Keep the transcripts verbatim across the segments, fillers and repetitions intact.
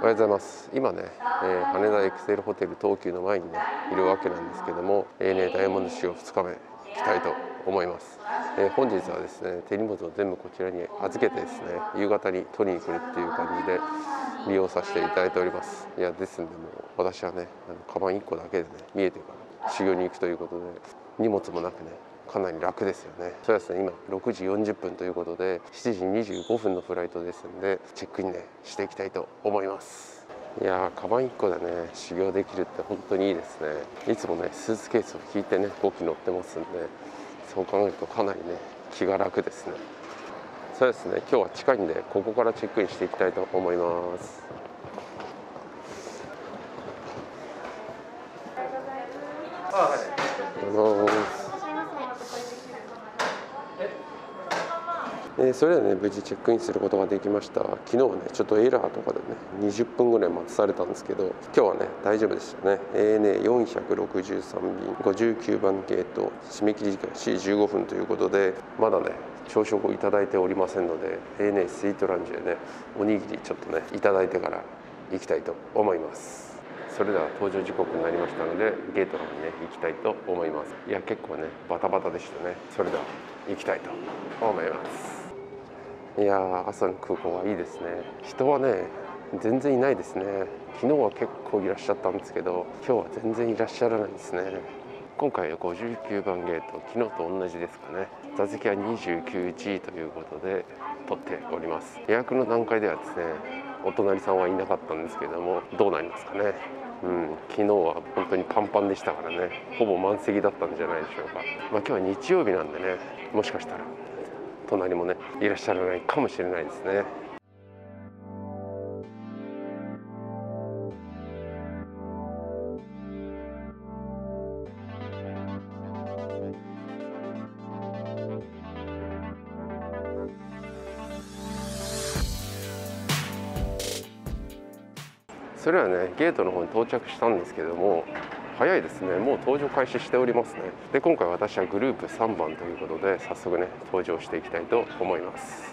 おはようございます。今ね、えー、羽田エクセルホテル東急の前にねいるわけなんですけども、 エーエヌエー ダイヤモンドショーふつかめ行きたいと思います。えー、本日はですね手荷物を全部こちらに預けてですね夕方に取りに来るっていう感じで利用させていただいております。いやですんでもう私はねあのカバンいっこだけでね見えてから修行に行くということで荷物もなくねかなり楽ですよね。そうですね、今ろくじよんじゅっぷんということでしちじにじゅうごふんのフライトですんでチェックインねしていきたいと思います。いやーカバンいっこでね修行できるって本当にいいですね。いつもねスーツケースを引いてねごキロ乗ってますんで、そう考えるとかなりね気が楽ですね。そうですね、今日は近いんでここからチェックインしていきたいと思います。あのえー、それではね無事チェックインすることができました。昨日はねちょっとエラーとかでねにじゅっぷんぐらい待たされたんですけど、今日はね大丈夫でしたね。 エーエヌエーよんひゃくろくじゅうさん 便ごじゅうきゅうばんゲート締め切り時間しちじじゅうごふんということで、まだね朝食をいただいておりませんので エーエヌエー スイートランチでねおにぎりちょっとねいただいてから行きたいと思います。それでは搭乗時刻になりましたのでゲートの方にね行きたいと思います。いや結構ねバタバタでしたね。それでは行きたいと思います。いやー朝の空港はいいですね。人はね全然いないですね。昨日は結構いらっしゃったんですけど今日は全然いらっしゃらないですね。今回はごじゅうきゅうばんゲート昨日と同じですかね。座席はにじゅうきゅうジー ということで取っております。予約の段階ではですねお隣さんはいなかったんですけどもどうなりますかね。うん、昨日は本当にパンパンでしたからねほぼ満席だったんじゃないでしょうか。まあ、今日は日曜日なんでねもしかしたら隣もねいらっしゃらないかもしれないですね。それはねゲートの方に到着したんですけども早いですね。もう搭乗開始しておりますね。で今回私はグループさんばんということで早速ね搭乗していきたいと思います。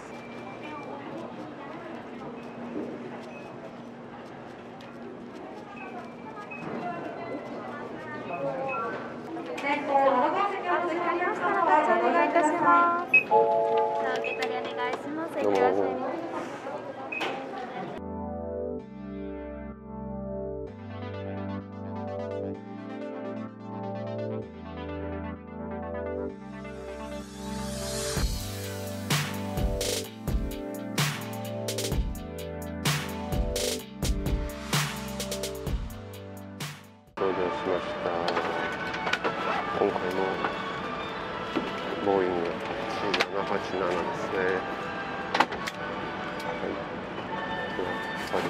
今回のボーイングははちななはちななですね。はい、やっぱり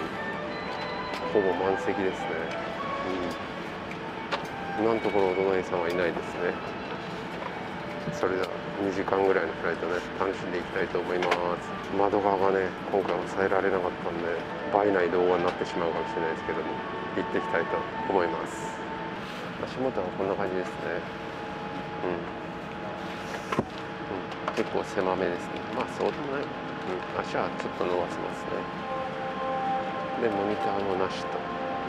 ほぼ満席ですね。うん、今のところお隣さんはいないですね。それではにじかんぐらいのフライトね楽しんでいきたいと思います。窓側がね今回抑えられなかったんで倍内動画になってしまうかもしれないですけども行っていきたいと思います。足元はこんな感じですね。うん、うん、結構狭めですね。まあそうでもない、うん、足はちょっと伸ばせますね。でモニターもなしと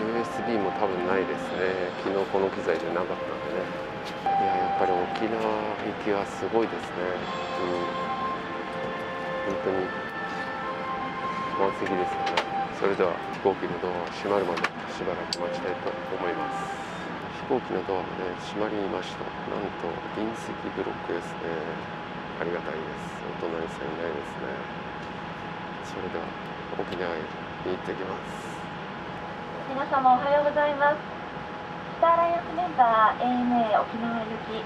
ユーエスビー も多分ないですね。昨日この機材じゃなかったんでね。いややっぱり沖縄行きはすごいですね。うん、本当に満席ですよね。それでは飛行機のドアは閉まるまでしばらく待ちたいと思います。飛行機のドアがね閉まりました。なんと隣席ブロックですね。ありがたいです。お隣さんいないですね。それでは沖縄へ行ってきます。皆様おはようございます。スターアライアンスメンバー エーエヌエー 沖縄行きよ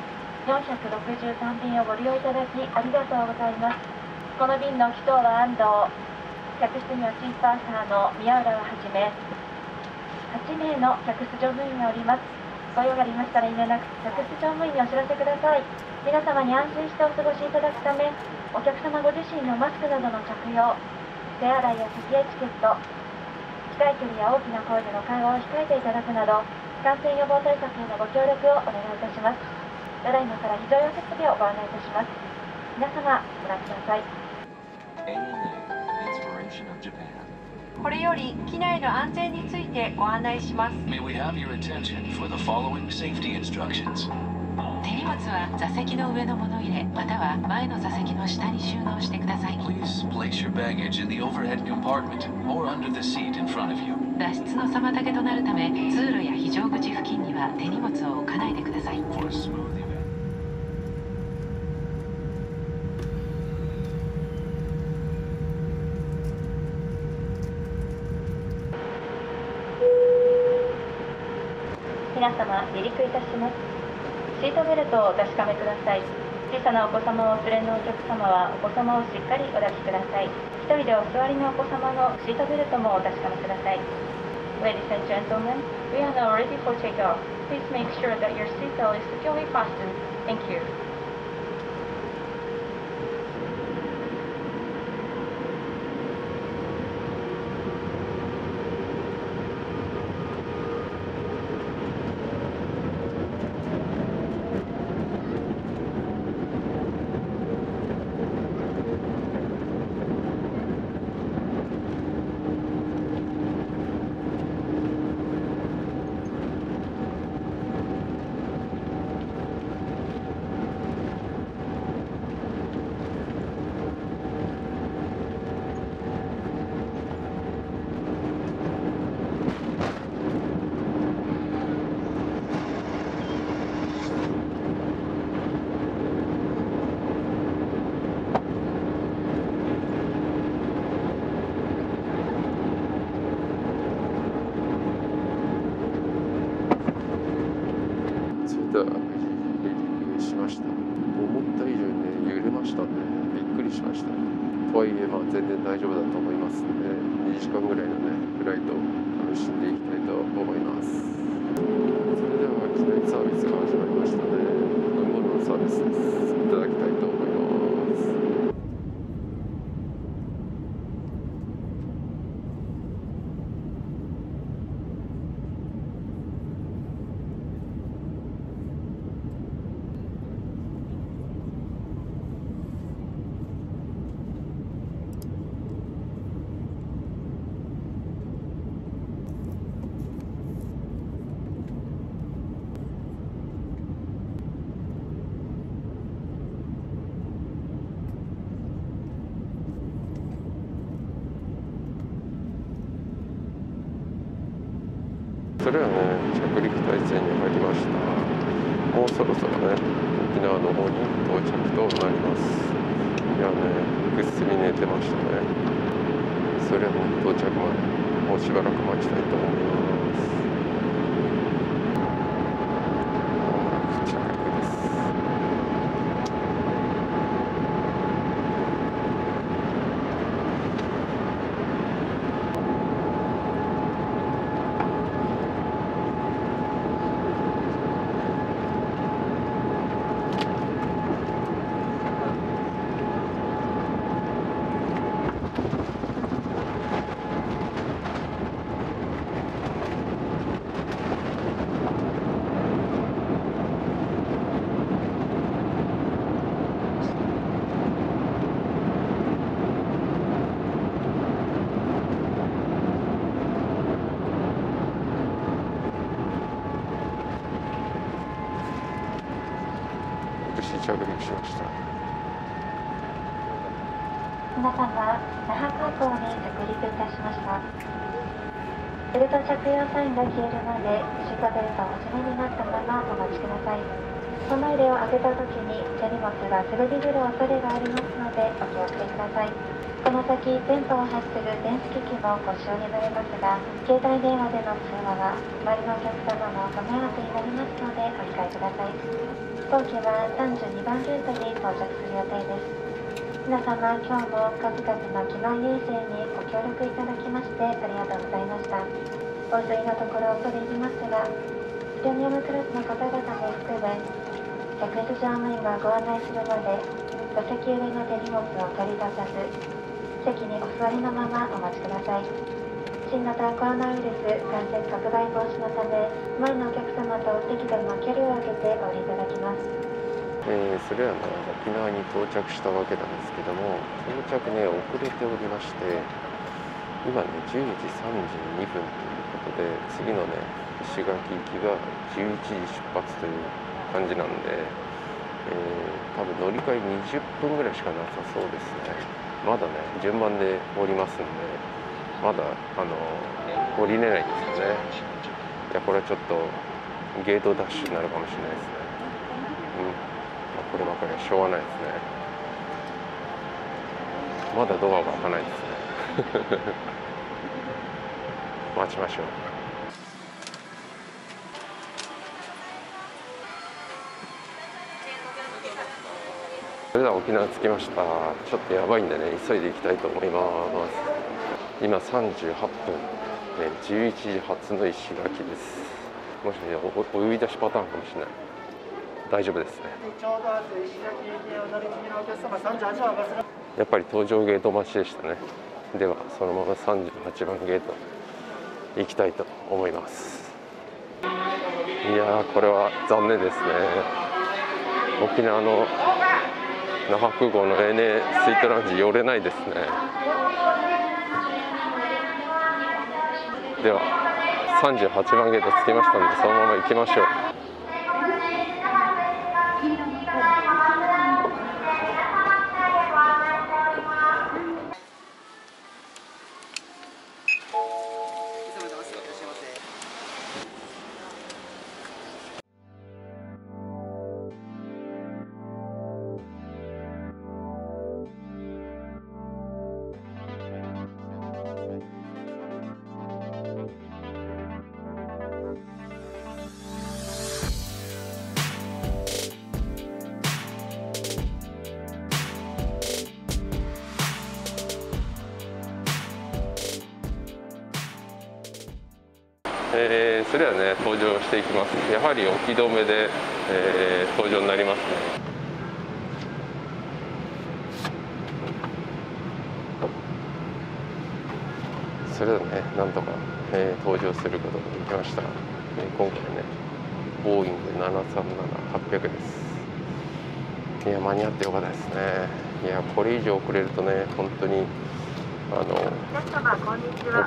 んひゃくろくじゅうさん便をご利用いただきありがとうございます。この便の機長は安藤、客室にはチーフパーサーの宮浦をはじめはちめいの客室乗務員がおります。ご用がありましたらいめなく客室乗務員にお知らせください。皆様に安心してお過ごしいただくため、お客様ご自身のマスクなどの着用、手洗いや咳エチケット、近い距離や大きな声での会話を控えていただくなど、感染予防対策へのご協力をお願いいたします。ただいまから非常用設備をご案内いたします。皆様ご覧ください。エーエヌエー Inspiration of Japan これより機内の安全についてご案内します。May we have your attention for the following safety instructions. 手荷物は座席の上の物入れまたは前の座席の下に収納してください。Please place your baggage in the overhead compartment or under the seat in front of you. 脱出の妨げとなるため、通路や非常口付近には手荷物を置かないでください。皆様、離陸いたします。シートベルトをお確かめください。小さなお子様をお連れのお客様は、お子様をしっかりお抱きください。一人でお座りのお子様のシートベルトもお確かめください。Ladies and gentlemen, we are now ready for takeoff. Please make sure that your seatbelt is securely fastened. Thank you.とはいえ、まあ、全然大丈夫だと思いますので、にじかんぐらいのねフライトを楽しんでいきたいと思います。それでは機内サービスが始まりましたね。飲み物のサービスです。いただきたいと思います。それはね、着陸態勢に入りました。もうそろそろね、沖縄の方に到着となります。いやね、ぐっすり寝てましたね。それはね、到着までもうしばらく待ちたいと思います。まもなく着陸です。着陸しました。皆さんは那覇空港に着陸いたしました。ベルト着用サインが消えるまでシートベルトをお締めになったままお待ちください。その入れを開けた時に手荷物が滑り降る恐れがありますのでお気をつけください。この先電波を発する電子機器もご使用になりますが、携帯電話での通話は周りのお客様のご迷惑になりますのでお控えください。飛行機はさんじゅうにばんゲートに到着する予定です。皆様、今日も数々の機内衛生にご協力いただきましてありがとうございました。洪水のところ恐れ入りますが、プレミアムクラスの方々も含め客室乗務員がご案内するまで座席上の手荷物を取り出さず、席にお座りのままお待ちください。新型コロナウイルス感染拡大防止のため、前のお客様と適度な距離を空けてお降りいただきます。えー、それはね、沖縄に到着したわけなんですけども、到着ね、遅れておりまして、今ねじゅうじさんじゅうにふんということで、次のね石垣行きがじゅういちじ出発という感じなんで、えー、多分乗り換えにじゅっぷんぐらいしかなさそうですね。まだね順番で降りますんで、まだあの降りれないですよね。いやこれはちょっとゲートダッシュになるかもしれないですね。うん、まあ、こればかりはしょうがないですね。まだドアが開かないですね。待ちましょう。それでは沖縄着きました。ちょっとやばいんでね、急いでいきたいと思います。今さんじゅうはっぷん、えじゅういちじ発の石垣です。もしかしてお泳ぎ出しパターンかもしれない。大丈夫ですね。やっぱり搭乗ゲート待ちでしたね。ではそのままさんじゅうはちばんゲート行きたいと思います。いやー、これは残念ですね。沖縄の那覇空港の エーエヌエー スイートラウンジ寄れないですね。ではさんじゅうはちばんゲート着きましたので、そのまま行きましょう。えー、それではね登場していきます。やはり沖止めで、えー、登場になりますね。それではねなんとか、えー、登場することができました。えー、今回ねボーイングななさんななはっぴゃくです。いや間に合ってよかったですね。いやこれ以上遅れるとね本当にあの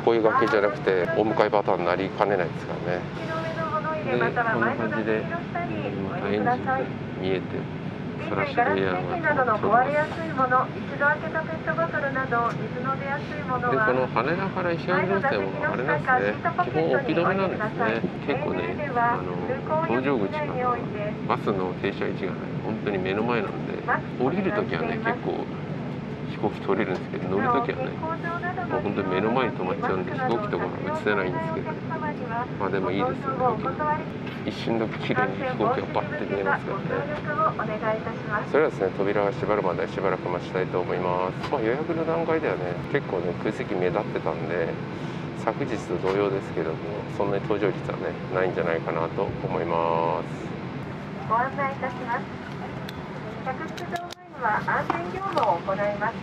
お声がけじゃなくてお迎えパターンになりかねないですからね。で、こんな感じで今エンジンが見えてソラシエリアが通ってます。で、この羽田から石垣路線はあれなんですね、基本置き止めなんですね。結構ねあの搭乗口からバスの停車位置がね本当に目の前なんで、降りるときはね結構飛行機取れるんですけど、乗るときはねもう本当に目の前に止まっちゃうんで飛行機とかは映せないんですけど、まあでもいいですよね。一瞬だけ綺麗に飛行機がバッて見えますからね。それはですね扉が閉まるまでしばらく待ちたいと思います。まあ、予約の段階ではね結構ね空席目立ってたんで、昨日と同様ですけどもそんなに搭乗率はねないんじゃないかなと思います。ご案内いたします。客室乗務員は安全業務を行います。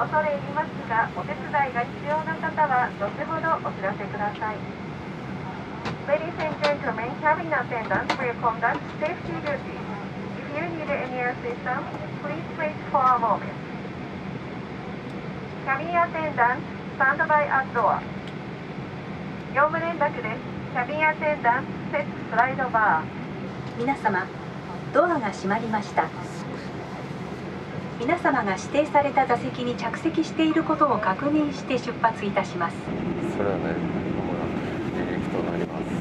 恐れ入りますが、お手伝いが必要な方は後ほどお知らせください。Ladies and gentlemen, cabin attendants will conduct safety duties. If you need any assistance, please wait for a moment. Cabin attendants, stand by at door. 業務連絡です。Cabin attendants, set slide bar. 皆様、ドアが閉まりました。皆様が指定された座席に着席していることを確認して出発いたします。それはね、まもなく離陸となります。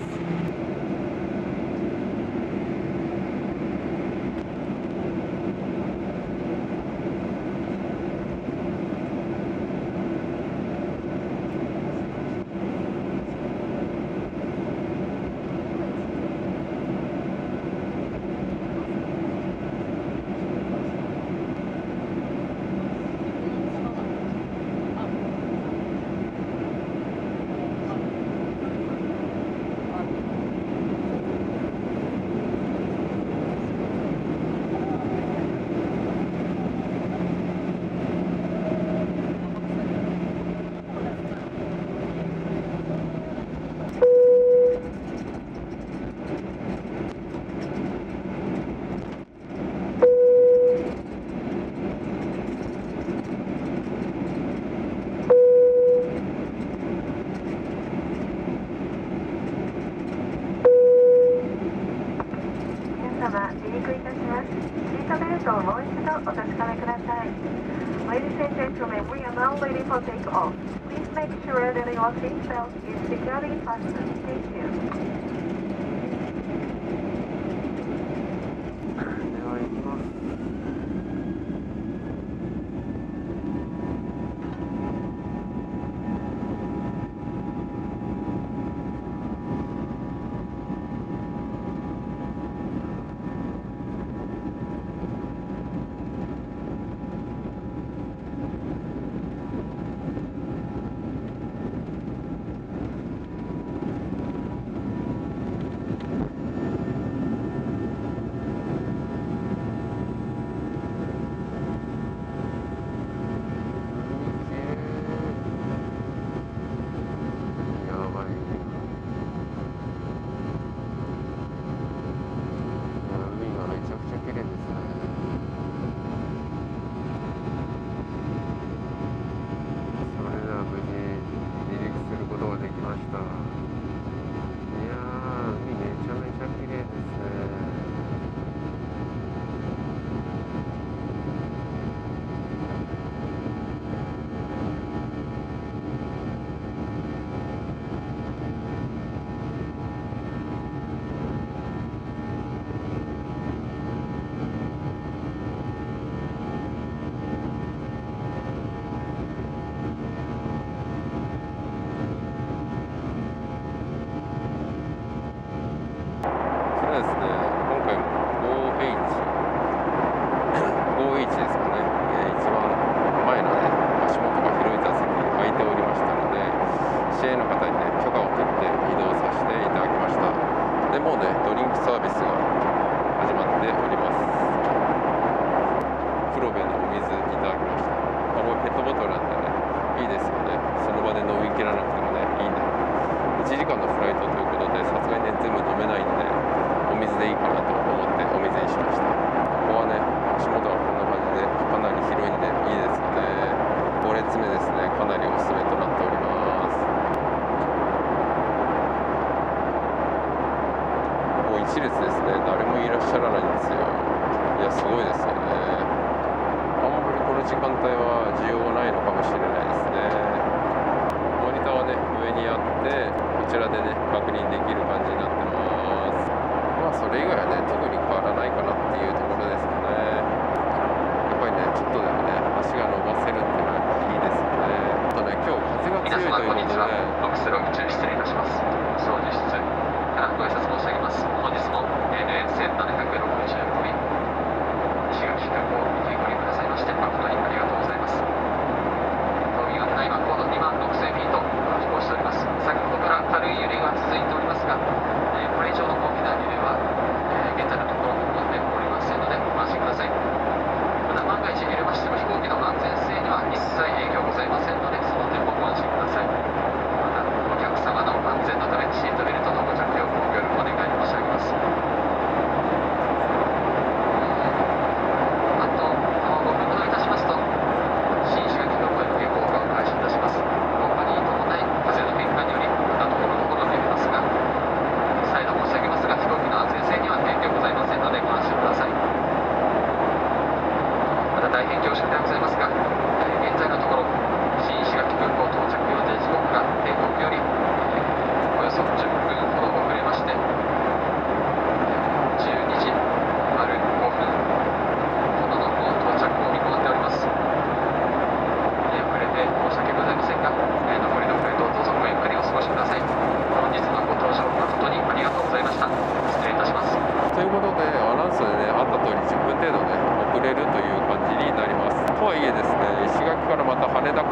positionをもう一度お確かめください。 Ladies and gentlemen, we are now ready for takeoff. Please make sure that your seatbelt is securely fastened. Thank you.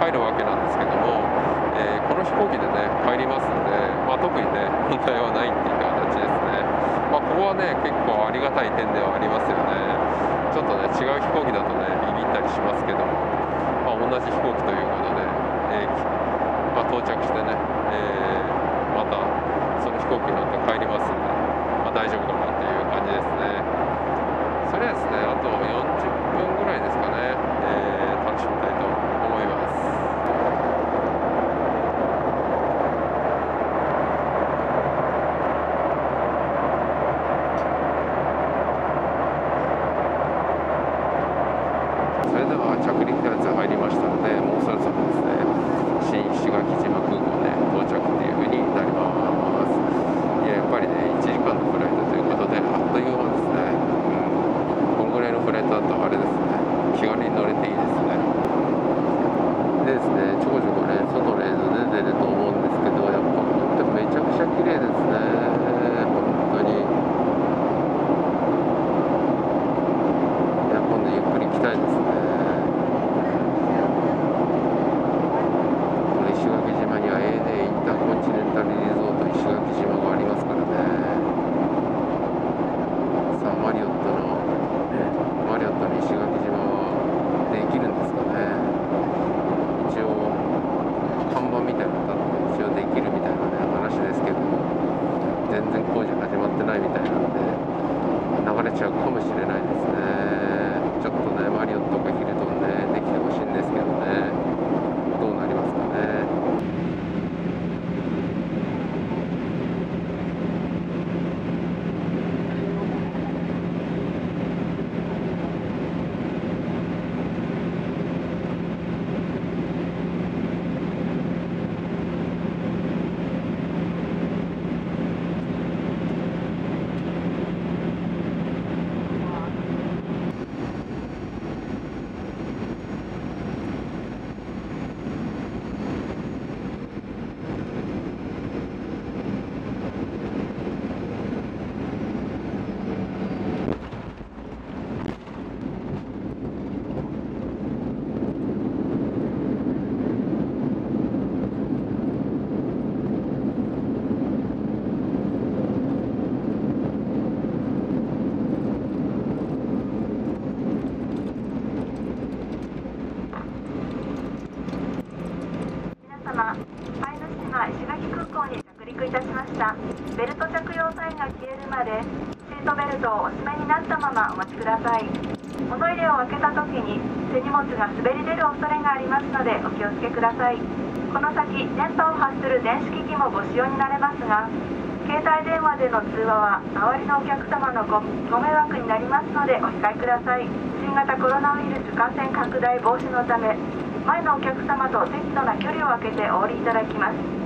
では行きます。ちゃうかもしれないですね。ちょっとね、マリオットかヒルトンね、できてほしいんですけどね、どうなりますかね。ベルト着用サインが消えるまでシートベルトをお締めになったままお待ちください。物入れを開けた時に手荷物が滑り出る恐れがありますのでお気をつけください。この先電波を発する電子機器もご使用になれますが、携帯電話での通話は周りのお客様の ご, ご迷惑になりますのでお控えください。新型コロナウイルス感染拡大防止のため、前のお客様と適度な距離を空けてお降りいただきます。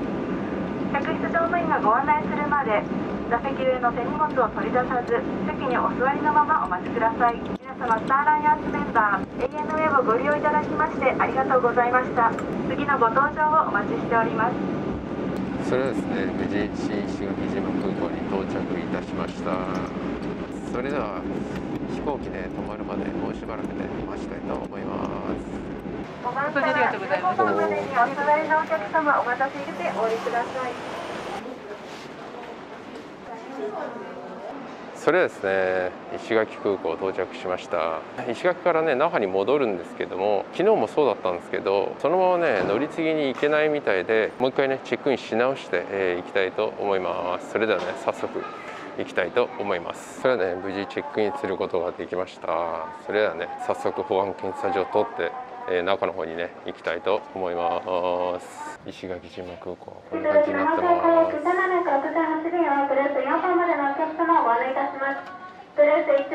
客室乗務員がご案内するまで座席上の手荷物を取り出さず、席にお座りのままお待ちください。皆様、スターライアンスメンバー エーエヌエー をご利用いただきましてありがとうございました。次のご搭乗をお待ちしております。それはですね、無事新石垣島空港に到着いたしました。それでは飛行機で止まるまでもうしばらくで待ちたいと思います。本当にありがとうございます。お隣のお客様、お待たせしてお降りください。それはですね、石垣空港到着しました。石垣からね、那覇に戻るんですけども、昨日もそうだったんですけど、そのままね乗り継ぎに行けないみたいで、もう一回ねチェックインし直して、えー、行きたいと思います。それではね早速行きたいと思います。それはね、無事チェックインすることができました。それではね、早速保安検査場を通って、えー、中の方にね行きたいと思います。石垣島空港、こんな感じになってます。こ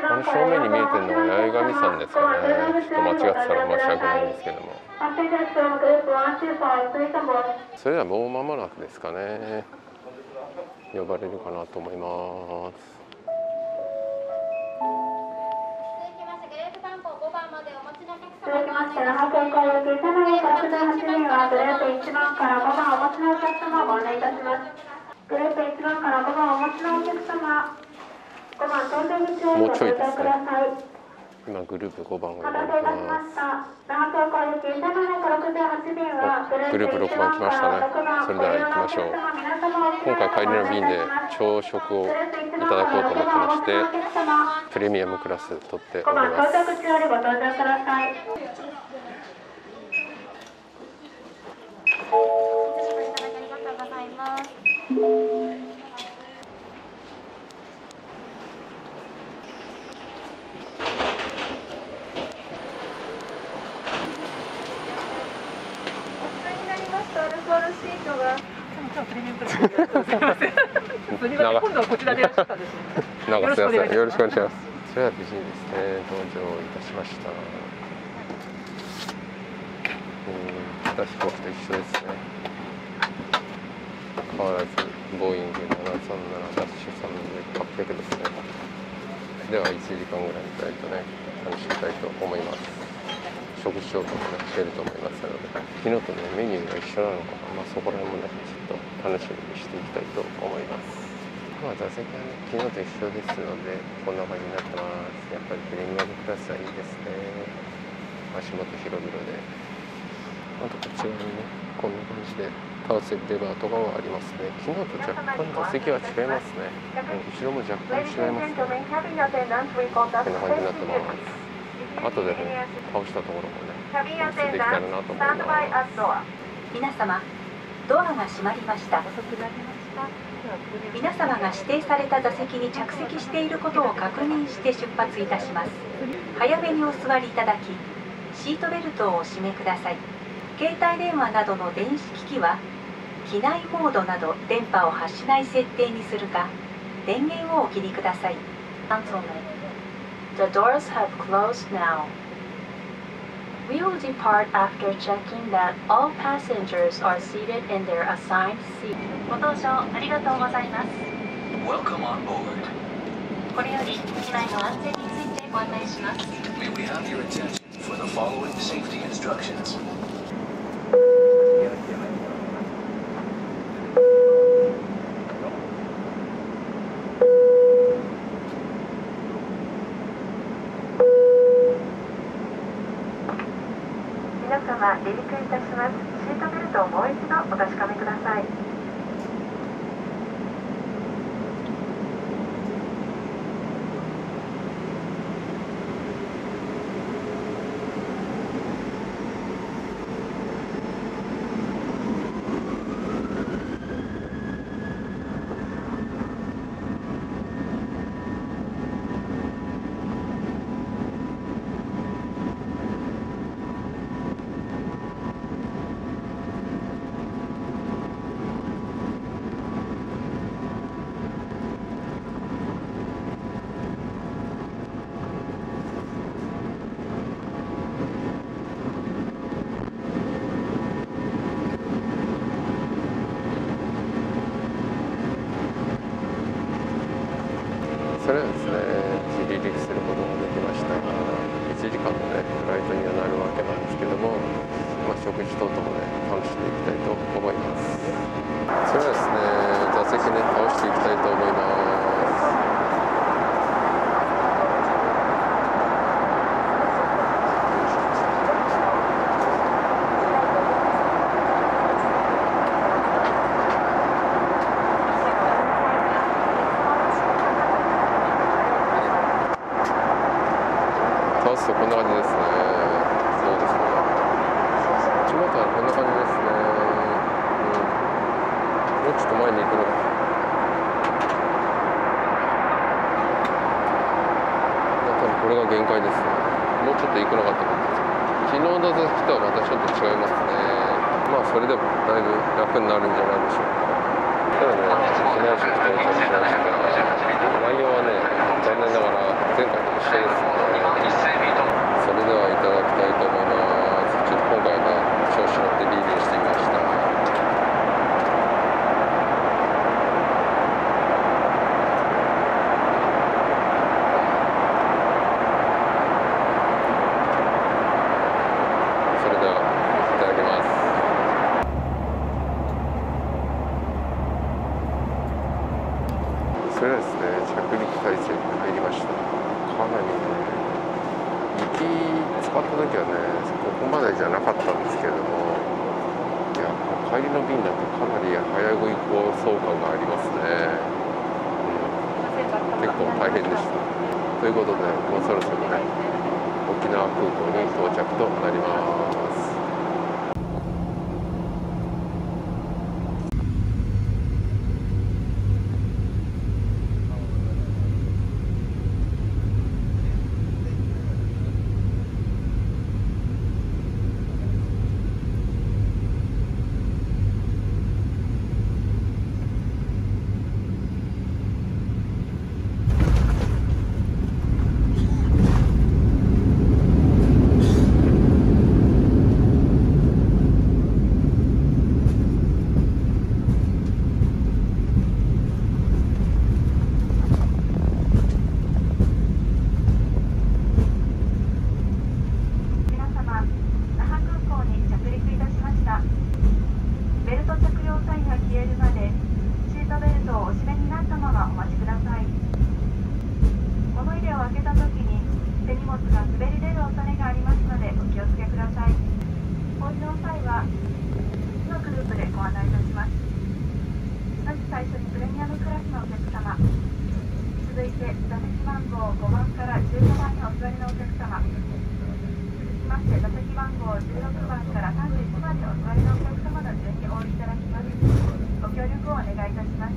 の正面に見えてるのが八重神山ですかね。ちょっと間違ってたら申し訳ないんですけども、それではもう間もなくですかね、呼ばれるかなと思います。続きまして、那覇空港行きななにんはグループいちばんからごばんお持ちのお客様をご案内いたします。グループいちばんからごばんお持ちのお客様、ごばん搭乗口へご搭乗ください。今グループごばんが出てきます。那覇空港行きななにんろくはちびんはグループろくばん来ましたね。それでは行きましょう。今回帰りの便で朝食をいただこうと思ってまして、プレミアムクラス取っております。よろしくお願いします。それは無事にですね、登場いたしました。うん、私飛行機と一緒ですね。変わらずボーイングななさんなな ダッシュ さんぜんはっぴゃくですね。ではいちじかんぐらいいただいてね、楽しみたいと思います。食事紹介もしていると思いますので、昨日とねメニューが一緒なのかな、まあ、そこら辺もねちょっと楽しみにしていきたいと思います。まあ座席はね、昨日と一緒ですのでこんな感じになってます。やっぱりプレミアムクラスはいいですね。足元広々で、あとこちらにねこんな感じで倒せるレバーとかはありますね。昨日と若干座席は違いますね、後ろも若干違いますね。こんな感じになってます。あとでね倒したところもね、できたらなと思います。皆様、ドアが閉まりました。皆様が指定された座席に着席していることを確認して出発いたします。早めにお座りいただき、シートベルトをお締めください。携帯電話などの電子機器は機内モードなど電波を発しない設定にするか、電源をお切りください。 The doors have closed now. We will depart after checking that all passengers are seated in their assigned seat. ご搭乗ありがとうございます。 Welcome on board. これより機内の安全についてご案内します。 May we have your attention for the following safety instructions. 離陸いたします。シートベルトをもう一度お確かめください。それはですね、離陸することもできましたが、いちじかんのね、フライトにはなるわけなんですけども、まあ、食事等々もね、楽しんでいきたいと思います。それはですね、座席ね、倒していきたいと思います。こんな感じですね。そうですね。足元はこんな感じですね。うん、もうちょっと前に行くのか。多分これが限界ですね。もうちょっと行くのかってことです。昨日の座席とはまたちょっと違いますね。まあそれでもだいぶ楽になるんじゃないでしょうか。ただね、機内食とお茶しましたが、内容はね、残念ながら前回と一緒ですね。それはですね、着陸体制に入りました。かなりね、行き使った時はね、ここまでじゃなかったんですけども、いや、帰りの便だとかなり早食い構想感がありますね。うん、結構大変でした。ということで、もうそろそろね、沖縄空港に到着となります。座席番号じゅうろくばんからさんじゅういちばんにお座りのお客様の適応いただきます。ご協力をお願いいたします。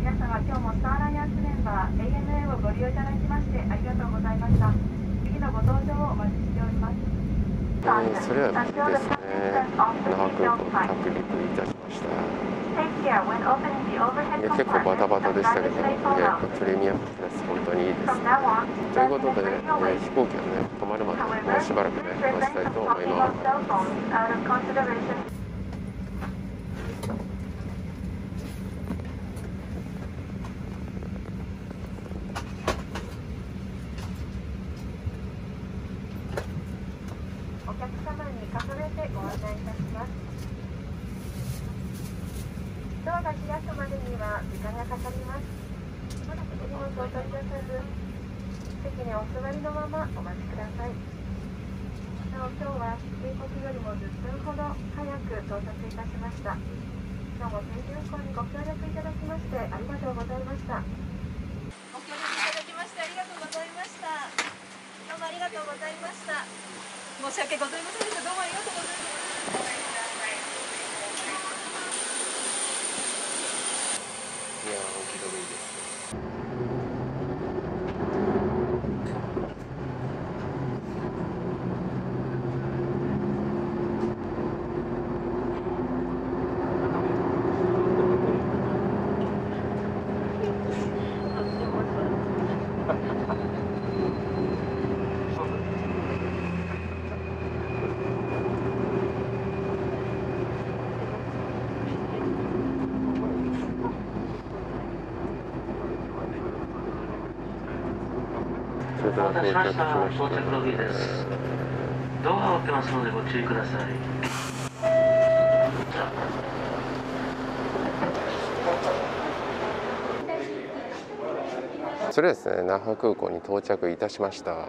皆様、今日もスターアライアンスメンバー エーエヌエー をご利用いただきましてありがとうございました。次のご登場をお待ちしております。それはですね、那覇空港着陸いたしました。結構バタバタでしたけども、ね、プレミアムクラス本当にいいです。ということで、ね、飛行機が、ね、止まるまでもうしばらくね待ちたいと思います。お待たせしました。到着ロビーです。ドアを開けますのでご注意ください。それですね、那覇空港に到着いたしました。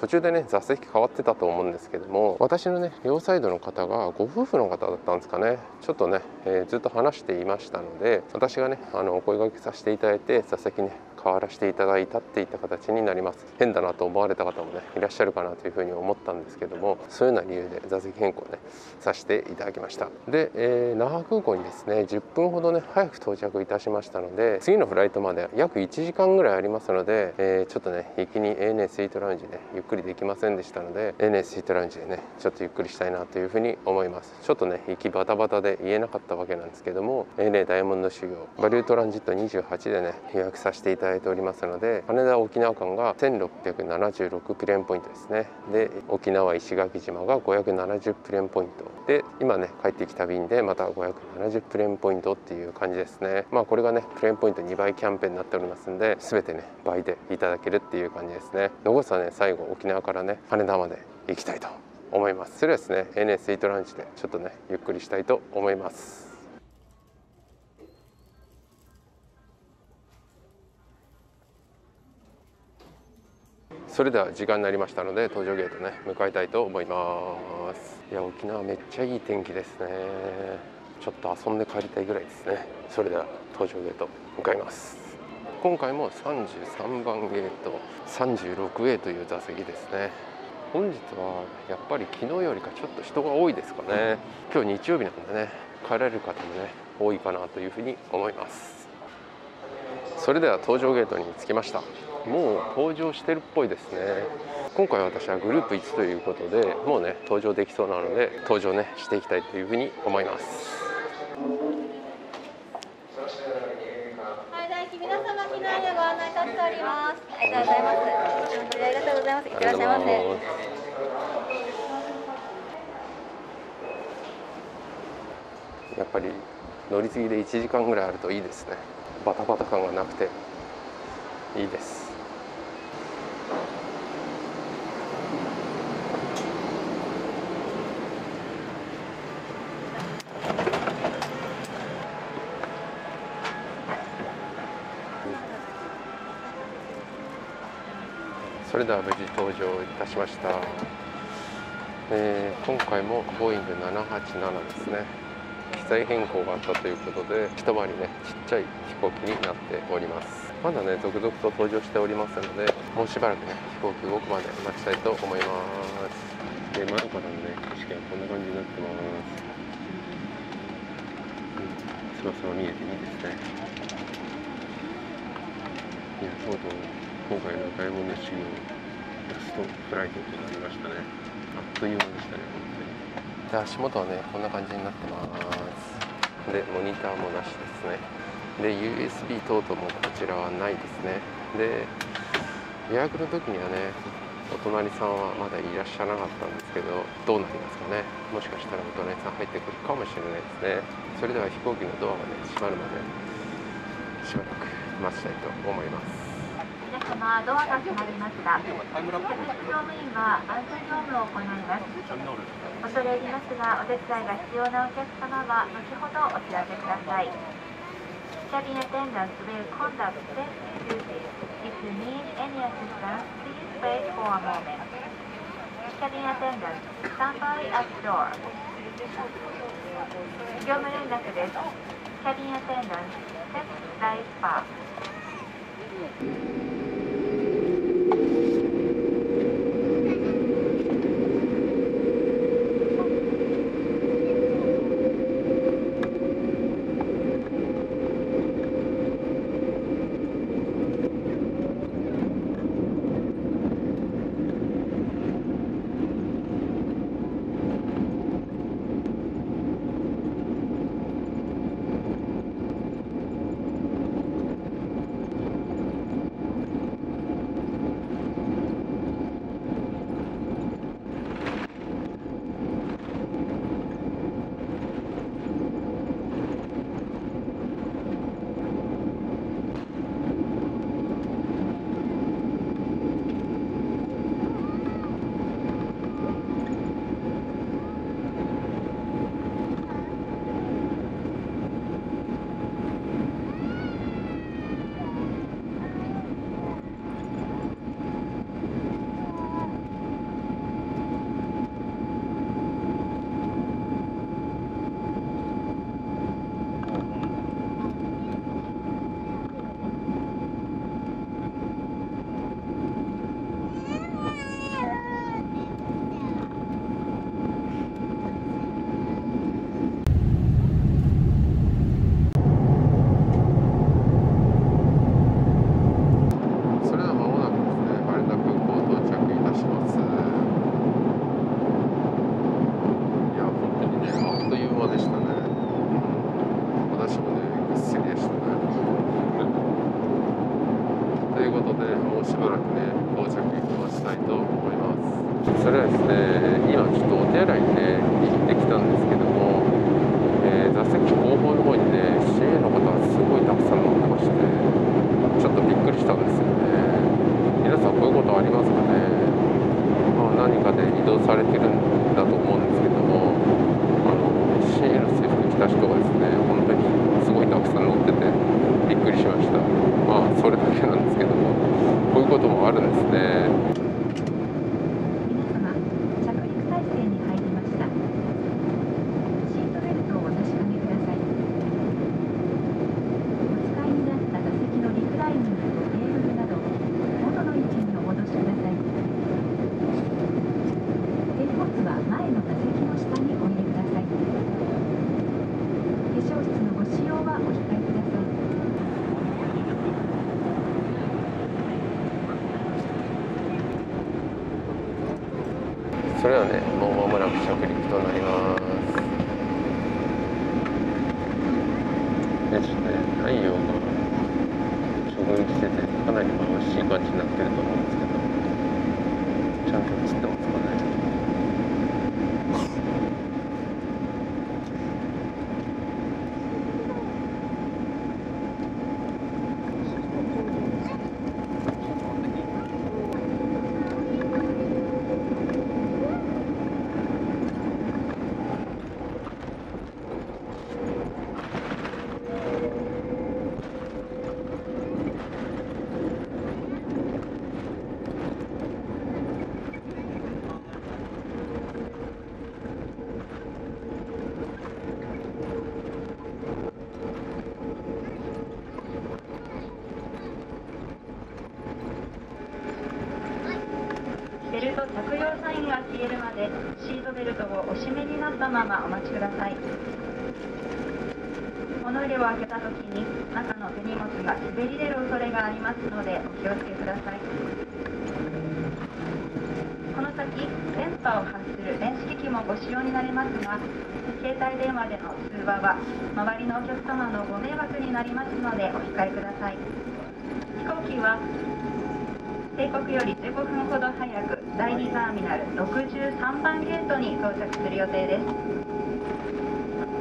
途中でね座席変わってたと思うんですけども、私のね両サイドの方がご夫婦の方だったんですかね。ちょっとね、えー、ずっと話していましたので、私がねあのお声掛けさせていただいて座席ね変わらせていただいたっていった形になります。変だなと思われた方もねいらっしゃるかなというふうに思ったんですけども、そういうような理由で座席変更ねさせていただきました。で、えー、那覇空港にですねじゅっぷんほどね早く到着いたしましたので、次のフライトまで約いちじかんぐらいありますので、えー、ちょっとね行きに エーエヌエー スイートラウンジねゆっゆっくりできませんでしたので、 エーエヌエー スイートラウンジでねちょっとゆっくりしたいなというふうに思います。ちょっとね行きバタバタで言えなかったわけなんですけども、 エーエヌエー ダイヤモンド修行バリュートランジットにじゅうはちでね予約させていただいておりますので、羽田沖縄間がせんろっぴゃくななじゅうろくプレーンポイントですね。で、沖縄石垣島がごひゃくななじゅうプレーンポイントで、今ね帰ってきた便でまたごひゃくななじゅうプレーンポイントっていう感じですね。まあこれがねプレーンポイントにばいキャンペーンになっておりますんで、全てね倍でいただけるっていう感じですね。残すはね最後沖縄からね羽田まで行きたいと思います。それはですね エーエヌエー スイートラウンジでちょっとねゆっくりしたいと思います。それでは時間になりましたので搭乗ゲートね向かいたいと思います。いや沖縄めっちゃいい天気ですね。ちょっと遊んで帰りたいぐらいですね。それでは搭乗ゲート向かいます。今回もさんじゅうさんばんゲート さんじゅうろくエー という座席ですね。本日はやっぱり昨日よりかちょっと人が多いですかね。今日日曜日なんでね帰られる方もね多いかなというふうに思います。それでは搭乗ゲートに着きました。もう搭乗してるっぽいですね。今回私はグループいちということで、もうね搭乗できそうなので搭乗ねしていきたいというふうに思います。皆様機内でご案内いたしております。ありがとうございます。ありがとうございます。いってらっしゃいませ。やっぱり乗り継ぎでいちじかんぐらいあるといいですね。バタバタ感がなくていいです。それでは無事搭乗いたしました。えー、今回もボーイングななはちななですね。機材変更があったということで、一回りねちっちゃい飛行機になっております。まだね続々と搭乗しておりますので、もうしばらくね飛行機動くまで待ちたいと思います。で、前からのね景色はこんな感じになってます。そうそう見えていいですね。いや、とうとう今回の大門の修行ラストフライトとなりましたね。あっという間でしたね、本当に。で、足元はねこんな感じになってます。で、モニターもなしですね。で、ユーエスビー 等々もこちらはないですね。で、予約の時にはねお隣さんはまだいらっしゃらなかったんですけど、どうなりますかね。もしかしたらお隣さん入ってくるかもしれないですね。それでは飛行機のドアがね閉まるまでしばらく待ちたいと思います。皆様、ドアが閉まりました。乗務員は安全業務を行います。恐れ入りますが、お手伝いが必要なお客様は後ほどお知らせください。キャビンアテンダント will conduct this duty. If you need any assistance, please wait for a moment. Cabin attendant, stand by at the door. 業務連絡です。Cabin attendant, set light bar. それはですね、今ちょっとお手洗いにね行ってきたんですけども、えー、座席後方の方にね シーエー の方がすごいたくさん乗ってまして、ちょっとびっくりしたんですよね。皆さんこういうことありますかね。まあ、何かで移動されてるんだと思うんですけども、あの シーエー の制服着た人がですね本当にすごいたくさん乗っててびっくりしました。まあそれだけなんですけども、こういうこともあるんですね。それはね、もう間もなく着陸となります。で、ちょっとね、太陽が直撃しててかなり眩しい感じになってると思うんですけど、ちゃんと映ってますかね。着用サインが消えるまでシートベルトをお締めになったままお待ちください。お乗の腕を開けたときに中の手荷物が滑り出る恐れがありますのでお気をつけください。この先、電波を発する電子機器もご使用になりますが、携帯電話での通話は周りのお客様のご迷惑になりますのでお控えください。飛行機は定刻よりじゅうごふんほど早くだいにターミナルろくじゅうさんばんゲートに到着する予定です。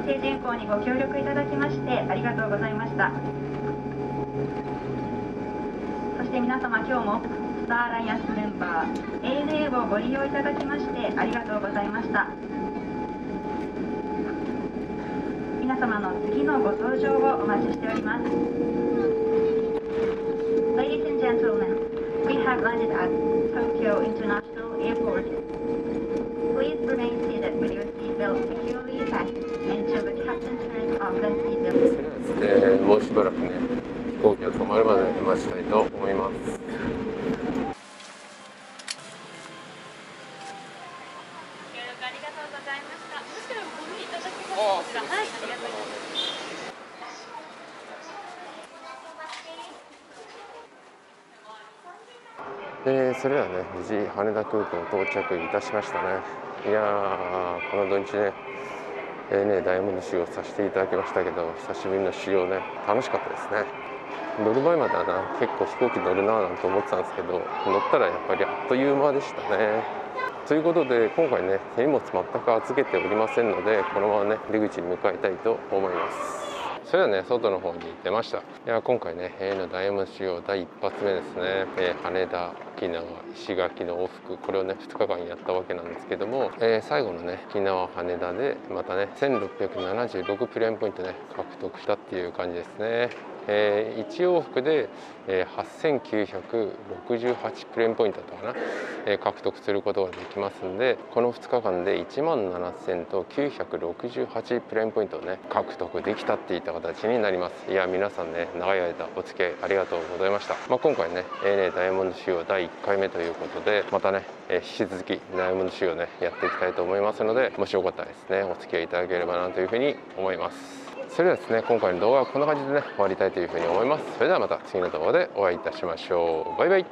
定時運行にご協力いただきましてありがとうございました。そして皆様、今日もスターアライアンスメンバー エーエヌエー をご利用いただきましてありがとうございました。皆様の次のご搭乗をお待ちしております。 Ladies and gentlemen, we have landed at Tokyo International Airport. Please remain seated with your seatbelt securely fastened until the captain turns off the seatbelt. もうしばらくね、飛行機が止まるまで待ちたいと思います。でそれではね、無事羽田空港到着いたしましたね。いやー、この土日ね エーエヌエー ダイヤモンド修行させていただきましたけど、久しぶりの修行ね、楽しかったですね。乗る前まではな、結構飛行機乗るなーなんて思ってたんですけど、乗ったらやっぱりあっという間でしたね。ということで今回ね、手荷物全く預けておりませんので、このままね出口に向かいたいと思います。それではね、外の方に出ました。いや今回ね、エーエヌエーのダイヤモンド修行第一発目ですね、えー、羽田沖縄石垣の往復、これをねふつかかんやったわけなんですけども、えー、最後のね沖縄羽田でまたねせんろっぴゃくななじゅうろくプレーンポイントね獲得したっていう感じですね。えー、いち往復で、えー、はっせんきゅうひゃくろくじゅうはちプレーンポイントだったかな、えー、獲得することができますんで、このふつかかんでいちまんななせんときゅうひゃくろくじゅうはちプレーンポイントをね獲得できたっていった形になります。いや皆さんね、長い間お付き合いありがとうございました。まあ、今回ね エーエヌエー ダイヤモンド修行だいいっかいめということで、またね、えー、引き続きダイヤモンド修行ねやっていきたいと思いますので、もしよかったらですねお付き合いいただければなというふうに思います。それではですね、今回の動画はこんな感じでね終わりたいというふうに思います。それではまた次の動画でお会いいたしましょう。バイバイ。